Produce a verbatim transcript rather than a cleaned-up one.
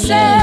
Say